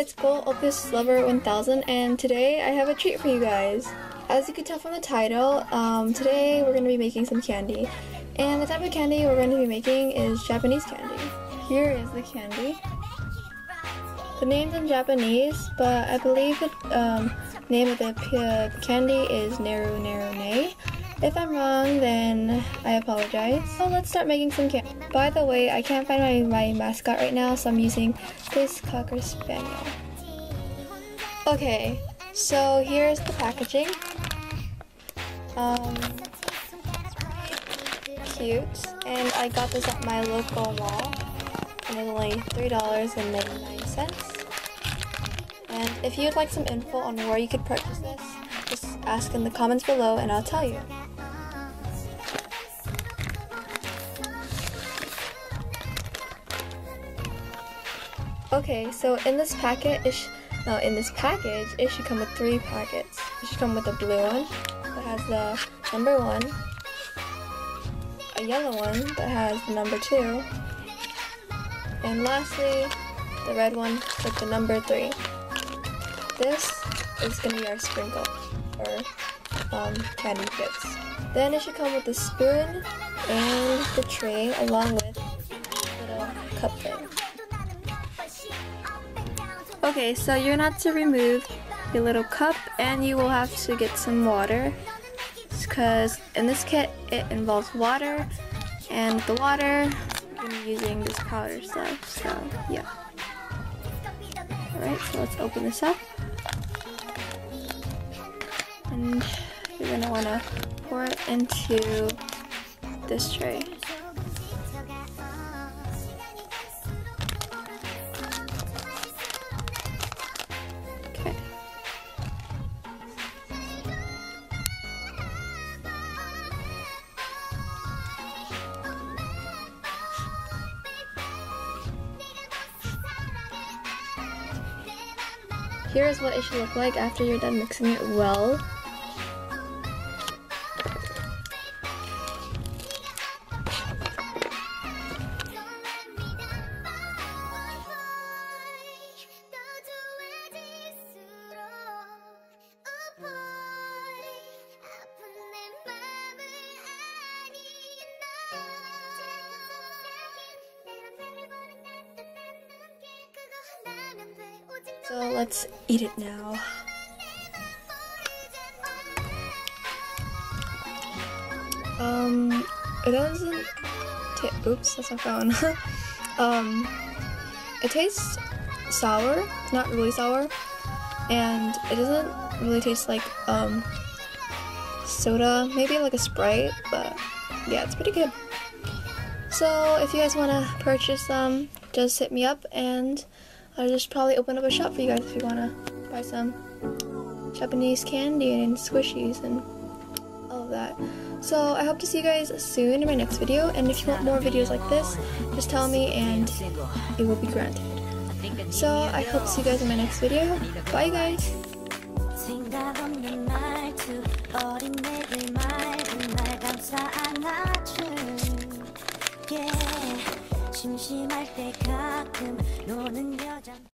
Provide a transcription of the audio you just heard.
it's Golpslover1000, and today I have a treat for you guys. As you can tell from the title, today we're going to be making some candy. And the type of candy we're going to be making is Japanese candy. Here is the candy. The name's in Japanese, but I believe the name of the candy is Neru Nerune. If I'm wrong, then I apologize. So let's start making some candy. By the way, I can't find my mascot right now, so I'm using this Cocker Spaniel. Okay, so here's the packaging. Cute. And I got this at my local mall. And it's only $3.99. And if you'd like some info on where you could purchase this, just ask in the comments below and I'll tell you. Okay, so in this package, it should come with 3 packets. It should come with a blue one that has the number 1, a yellow one that has the number 2, and lastly, the red one with the number 3. This is going to be our sprinkle, or candy kits. Then it should come with the spoon and the tray, along with a little cup thing. Okay, so you're not to remove your little cup, and you will have to get some water, because in this kit it involves water, and with the water I'm using this powder stuff, so yeah. Alright, so let's open this up, and you're going to want to pour it into this tray. Here is what it should look like after you're done mixing it well. So let's eat it now. It doesn't taste. Oops, that's my phone. It tastes sour, not really sour, and it doesn't really taste like soda. Maybe like a Sprite, but yeah, it's pretty good. So if you guys want to purchase them, just hit me up and I'll just probably open up a shop for you guys if you want to buy some Japanese candy and squishies and all of that. So I hope to see you guys soon in my next video, and if you want more videos like this, just tell me and it will be granted. So I hope to see you guys in my next video. Bye guys!